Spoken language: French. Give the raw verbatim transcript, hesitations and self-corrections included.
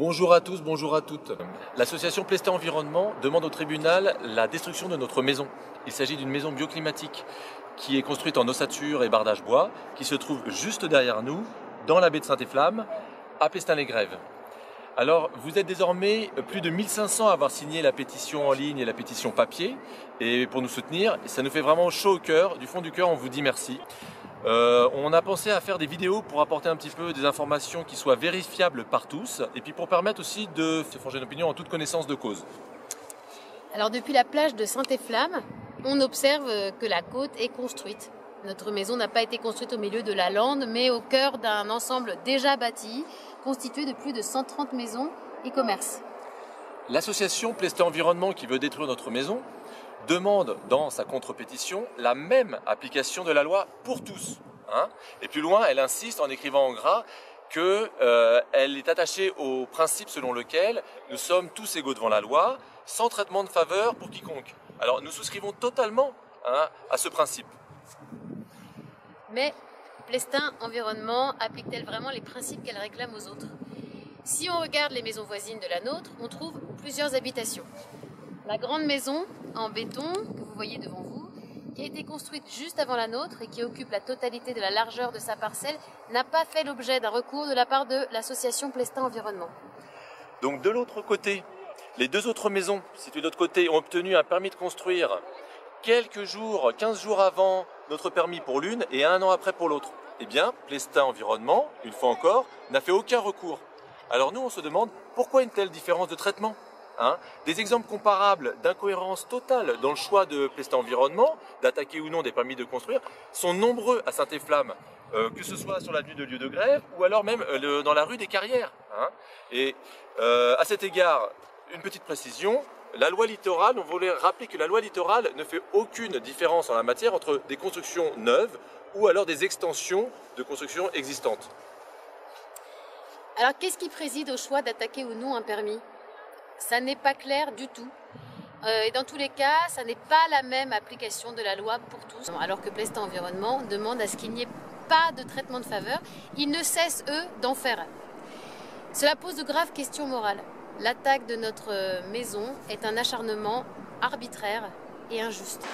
Bonjour à tous, bonjour à toutes. L'association Plestin Environnement demande au tribunal la destruction de notre maison. Il s'agit d'une maison bioclimatique qui est construite en ossature et bardage bois, qui se trouve juste derrière nous, dans la baie de Saint-Efflam, à Plestin-les-Grèves. Alors, vous êtes désormais plus de mille cinq cents à avoir signé la pétition en ligne et la pétition papier, et pour nous soutenir, ça nous fait vraiment chaud au cœur. Du fond du cœur, on vous dit merci. Euh, on a pensé à faire des vidéos pour apporter un petit peu des informations qui soient vérifiables par tous, et puis pour permettre aussi de se forger une opinion en toute connaissance de cause. Alors, depuis la plage de Saint-Efflam, on observe que la côte est construite. Notre maison n'a pas été construite au milieu de la lande, mais au cœur d'un ensemble déjà bâti, constitué de plus de cent trente maisons et commerces. L'association Plestin Environnement, qui veut détruire notre maison, demande dans sa contre-pétition la même application de la loi pour tous. Hein et plus loin, elle insiste en écrivant en gras qu'elle euh, est attachée au principe selon lequel nous sommes tous égaux devant la loi, sans traitement de faveur pour quiconque. Alors nous souscrivons totalement hein, à ce principe. Mais Plestin Environnement applique-t-elle vraiment les principes qu'elle réclame aux autres? Si on regarde les maisons voisines de la nôtre, on trouve plusieurs habitations. La grande maison en béton que vous voyez devant vous, qui a été construite juste avant la nôtre et qui occupe la totalité de la largeur de sa parcelle, n'a pas fait l'objet d'un recours de la part de l'association Plestin Environnement. Donc de l'autre côté, les deux autres maisons situées de l'autre côté ont obtenu un permis de construire quelques jours, quinze jours avant notre permis pour l'une et un an après pour l'autre. Eh bien, Plestin Environnement, une fois encore, n'a fait aucun recours. Alors nous, on se demande pourquoi une telle différence de traitement hein. Des exemples comparables d'incohérence totale dans le choix de Plestin Environnement, d'attaquer ou non des permis de construire, sont nombreux à Saint-Efflam, euh, que ce soit sur l'avenue de lieu de grève ou alors même euh, le, dans la rue des Carrières. Hein. Et euh, à cet égard, une petite précision. La loi littorale, on voulait rappeler que la loi littorale ne fait aucune différence en la matière entre des constructions neuves ou alors des extensions de constructions existantes. Alors qu'est-ce qui préside au choix d'attaquer ou non un permis? Ça n'est pas clair du tout. Euh, et dans tous les cas, ça n'est pas la même application de la loi pour tous. Alors que Plestin Environnement demande à ce qu'il n'y ait pas de traitement de faveur, ils ne cessent, eux, d'en faire. Cela pose de graves questions morales. L'attaque de notre maison est un acharnement arbitraire et injuste.